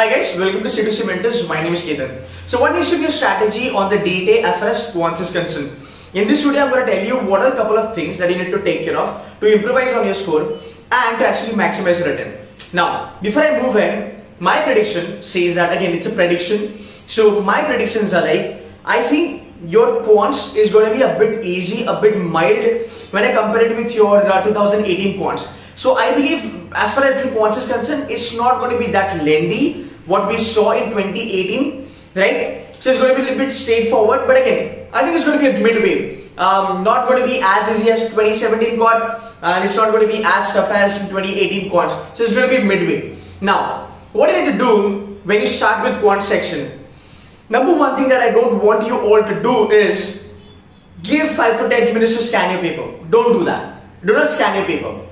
Hi guys, welcome to C2C Mentors. My name is Ketan. So what is your strategy on the D-Day as far as sponsors is concerned? In this video, I'm going to tell you what are a couple of things that you need to take care of to improvise on your score and to actually maximize your return. Now, before I move in, my prediction says that, again, it's a prediction. So my predictions are like, I think your quants is going to be a bit easy, a bit mild when I compare it with your 2018 quants. So I believe as far as the quants is concerned, it's not going to be that lengthy what we saw in 2018, right? So it's going to be a little bit straightforward, but again, I think it's going to be a midway. Not going to be as easy as 2017 quant, and it's not going to be as tough as 2018 quants. So it's going to be midway. Now, what you need to do when you start with quant section? Number one thing that I don't want you all to do is give 5 to 10 minutes to scan your paper. Don't do that. Do not scan your paper.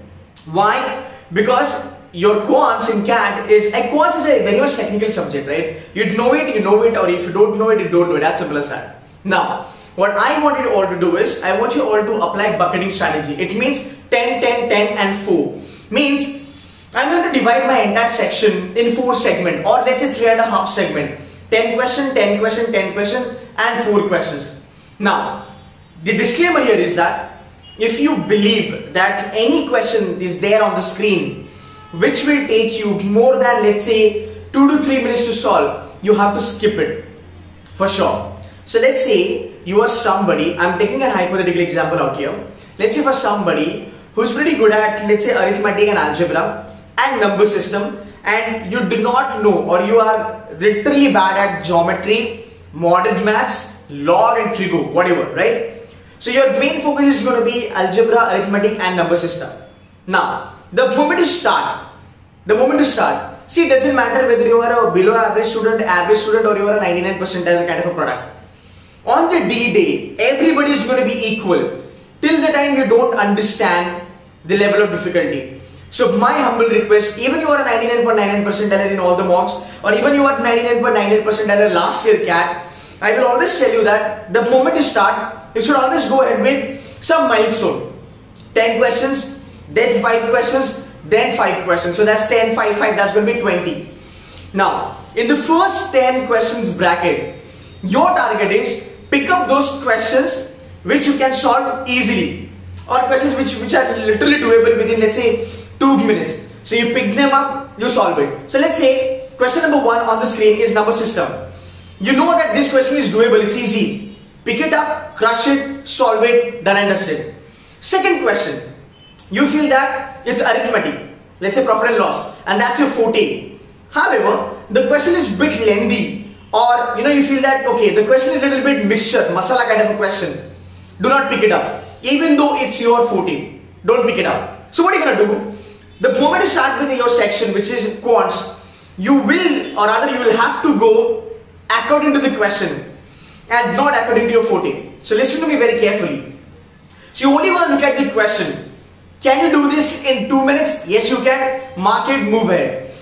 Why? Because your quants in CAT is, quants is a very much technical subject, right? You know it, or if you don't know it, you don't know it. That's simple as that. Now, what I want you all to do is, I want you all to apply bucketing strategy. It means 10, 10, 10 and 4. Means, I'm going to divide my entire section in 4 segments, or let's say 3.5 segment. 10 question, 10 question, 10 question and 4 questions. Now, the disclaimer here is that, if you believe that any question is there on the screen which will take you more than, let's say, 2 to 3 minutes to solve, you have to skip it for sure. So let's say you are somebody, I'm taking a hypothetical example out here. Let's say for somebody who's pretty good at, let's say, arithmetic and algebra and number system, and you do not know, or you are literally bad at geometry, modern maths, log and trigo, whatever, right? So your main focus is going to be algebra, arithmetic and number system. Now, the moment you start, see, it doesn't matter whether you are a below average student or you are a 99 percentile kind of a product. On the D-Day, everybody is going to be equal till the time you don't understand the level of difficulty. So my humble request, even you are a 99.99 percentile in all the mocks, or even you are 99.99 percentile last year CAT, I will always tell you that the moment you start, you should always go ahead with some milestone. 10 questions, then 5 questions, then 5 questions. So that's 10, 5, 5, that's going to be 20. Now, in the first 10 questions bracket, your target is pick up those questions which you can solve easily, or questions which are literally doable within, let's say, 2 minutes. So you pick them up, you solve it. So let's say question number 1 on the screen is number system. You know that this question is doable, it's easy. Pick it up, crush it, solve it, done and dusted. Second question, you feel that it's arithmetic, let's say profit and loss, and that's your forte. However, the question is a bit lengthy, or you feel that, okay, the question is a little bit mixture, masala kind of a question. Do not pick it up, even though it's your forte. Don't pick it up. So what are you going to do? The moment you start with your section, which is quants, you will, or rather you will have to go according to the question and not according to your forte. So listen to me very carefully. So you only want to look at the question. Can you do this in 2 minutes? Yes, you can. Mark it, move ahead.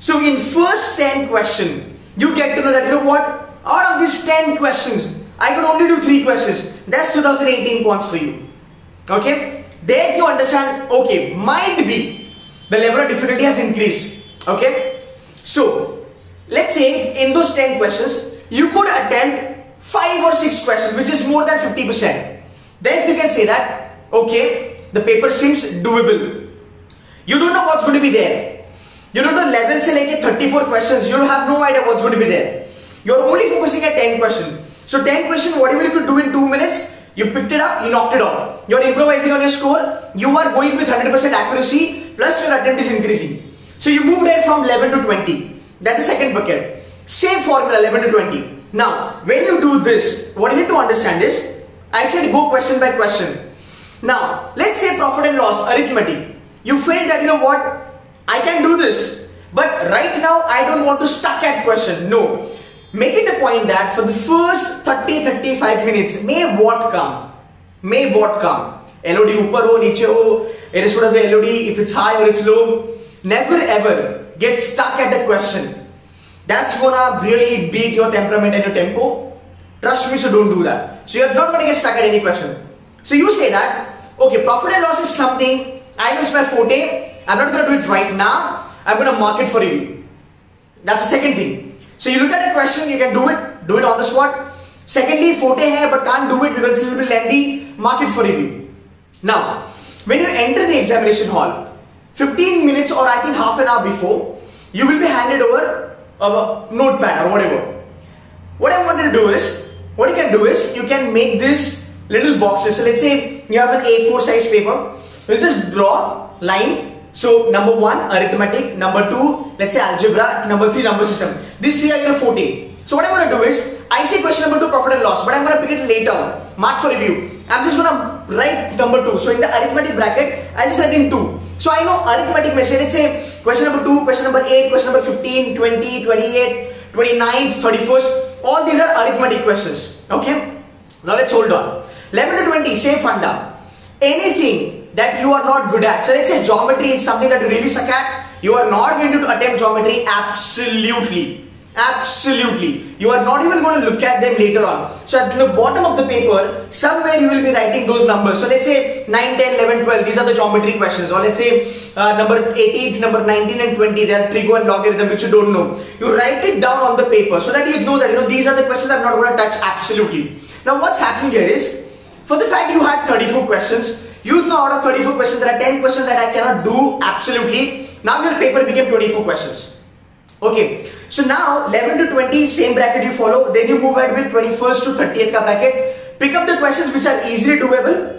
So in first 10 question, you get to know that, you know what, out of these 10 questions, I could only do 3 questions. That's 2018 points for you. Okay? There you understand, okay, might be the level of difficulty has increased. Okay? So let's say in those 10 questions, you could attempt 5 or 6 questions, which is more than 50%. Then you can say that, okay, the paper seems doable. You don't know what's going to be there. You don't know 11 se leke 34 questions. You have no idea what's going to be there. You're only focusing at 10 questions. So 10 questions, whatever you could do in 2 minutes, you picked it up, you knocked it off. You're improvising on your score. You are going with 100% accuracy, plus your attempt is increasing. So you moved there from 11 to 20. That's the second bucket. Same formula, 11 to 20. Now, when you do this, what you need to understand is, I said go question by question. Now, let's say profit and loss, arithmetic. You feel that, you know what, I can do this, but right now I don't want to stuck at question. No. Make it a point that for the first 30-35 minutes, may what come. LOD upar ho, niche ho, irrespective of the LOD, if it's high or it's low, never ever get stuck at the question. That's gonna really beat your temperament and your tempo. Trust me, so don't do that. So you're not gonna get stuck at any question. So you say that, okay, profit and loss is something, I know it's my forte, I'm not gonna do it right now, I'm gonna mark it for you. That's the second thing. So you look at a question, you can do it on the spot. Secondly, forte hai but can't do it because it's a little bit lengthy, mark it for review. Now, when you enter the examination hall, 15 minutes or I think half an hour before, you will be handed over a notepad or whatever. What I wanted to do is, what you can do is, you can make these little boxes. So let's say you have an A4 size paper, you'll just draw line. So number 1, arithmetic, number 2, let's say algebra, number 3, number system. These 3 are your forte. So what I'm going to do is, I say question number 2, profit and loss, but I'm going to pick it later, mark for review. I'm just going to write number 2. So in the arithmetic bracket, I just write in 2. So I know arithmetic mein se, let's say question number 2, question number 8, question number 15, 20, 28, 29, 31st. All these are arithmetic questions. Okay. Now let's hold on. 11 to 20, same funda. Anything that you are not good at. So let's say geometry is something that you really suck at. You are not going to attempt geometry absolutely. Absolutely, you are not even going to look at them later on. So at the bottom of the paper, somewhere you will be writing those numbers. So let's say 9, 10, 11, 12, these are the geometry questions. Or let's say number 18, number 19 and 20, they are trigo and logarithm which you don't know. You write it down on the paper so that you know that, you know, these are the questions I'm not going to touch absolutely. Now what's happening here is, for the fact you had 34 questions, you know out of 34 questions, there are 10 questions that I cannot do absolutely. Now your paper became 24 questions. Okay, so now 11 to 20, same bracket you follow, then you move ahead with 21st to 30th ka bracket, pick up the questions which are easily doable,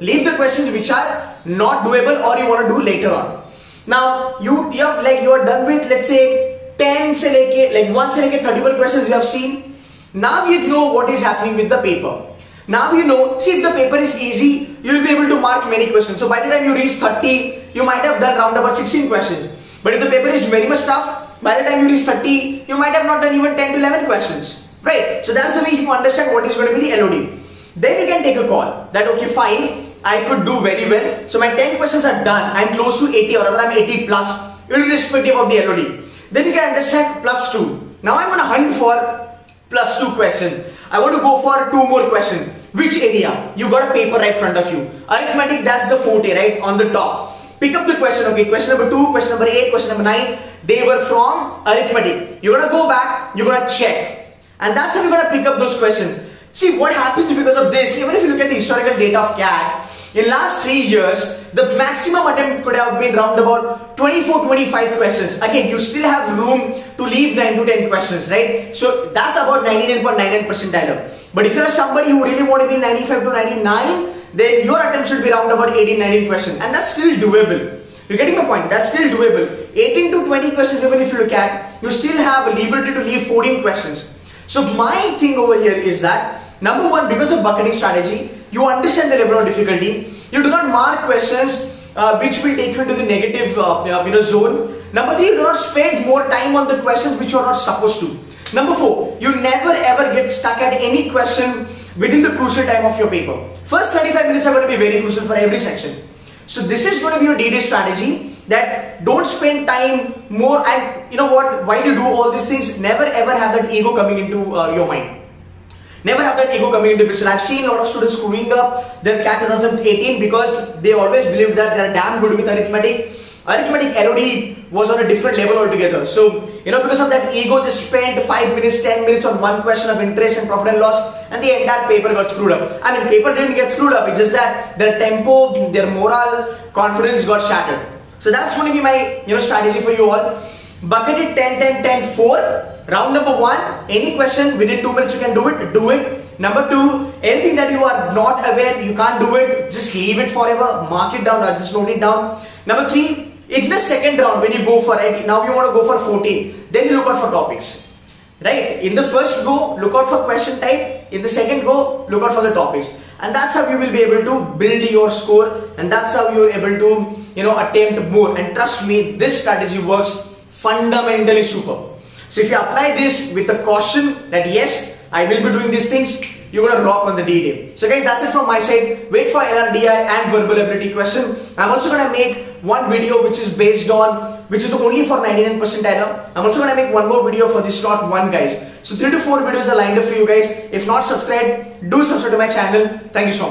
leave the questions which are not doable or you want to do later on. Now, you have like, you are done with, let's say 10 se leke, like 1 se leke 31 questions you have seen. Now you know what is happening with the paper. Now you know, see if the paper is easy, you will be able to mark many questions. So by the time you reach 30, you might have done round about 16 questions. But if the paper is very much tough, by the time you reach 30, you might have not done even 10 to 11 questions. Right? So that's the way you understand what is going to be the LOD. Then you can take a call that, okay, fine, I could do very well. So my 10 questions are done. I'm close to 80 or rather I'm 80 plus, irrespective of the LOD. Then you can understand plus 2. Now I'm going to hunt for plus 2 question. I want to go for 2 more questions. Which area? You got a paper right in front of you. Arithmetic, that's the forte, right? On the top. Pick up the question, okay, question number 2, question number 8, question number 9, they were from arithmetic. You're gonna go back, you're gonna check. And that's how you're gonna pick up those questions. See, what happens because of this, even if you look at the historical data of CAT, in last 3 years, the maximum attempt could have been round about 24, 25 questions. Again, you still have room to leave 9 to 10 questions, right? So that's about 99.99% dialogue. But if you're somebody who really want to be 95 to 99, then your attempt should be round about 18, 19 questions. And that's still doable. You're getting my point? That's still doable. 18 to 20 questions, even if you look at, you still have a liberty to leave 14 questions. So my thing over here is that, number one, because of bucketing strategy, you understand the level of difficulty. You do not mark questions which will take you into the negative zone. Number 3, you do not spend more time on the questions which you are not supposed to. Number 4, you never ever get stuck at any question within the crucial time of your paper. First 35 minutes are going to be very crucial for every section. So this is going to be your D-Day strategy, that don't spend time more, and you know what, while you do all these things, never ever have that ego coming into your mind. Never have that ego coming into picture. I've seen a lot of students screwing up their CAT 2018 because they always believe that they're damn good with arithmetic. Arithmetic LOD was on a different level altogether. So, you know, because of that ego, they spent 5 minutes, 10 minutes on one question of interest and profit and loss, and the entire paper got screwed up. I mean, paper didn't get screwed up, it's just that their tempo, their morale, confidence got shattered. So that's going to be my, you know, strategy for you all. Bucket it 10, 10, 10, 4. Round number 1, any question within 2 minutes you can do it, do it. Number 2, anything that you are not aware, you can't do it, just leave it forever, mark it down or just note it down. Number 3, in the second round, when you go for it, now you want to go for 14, then you look out for topics, right? In the first go, look out for question type, in the second go, look out for the topics. And that's how you will be able to build your score, and that's how you are able to, you know, attempt more. And trust me, this strategy works fundamentally super. So if you apply this with a caution that yes, I will be doing these things, you're going to rock on the D-Day. So guys, that's it from my side. Wait for LRDI and verbal ability question. I'm also going to make one video which is based on, which is only for 99 percentile. I'm also going to make one more video for this slot 1 guys. So 3 to 4 videos are lined up for you guys. If not subscribed, do subscribe to my channel. Thank you so much.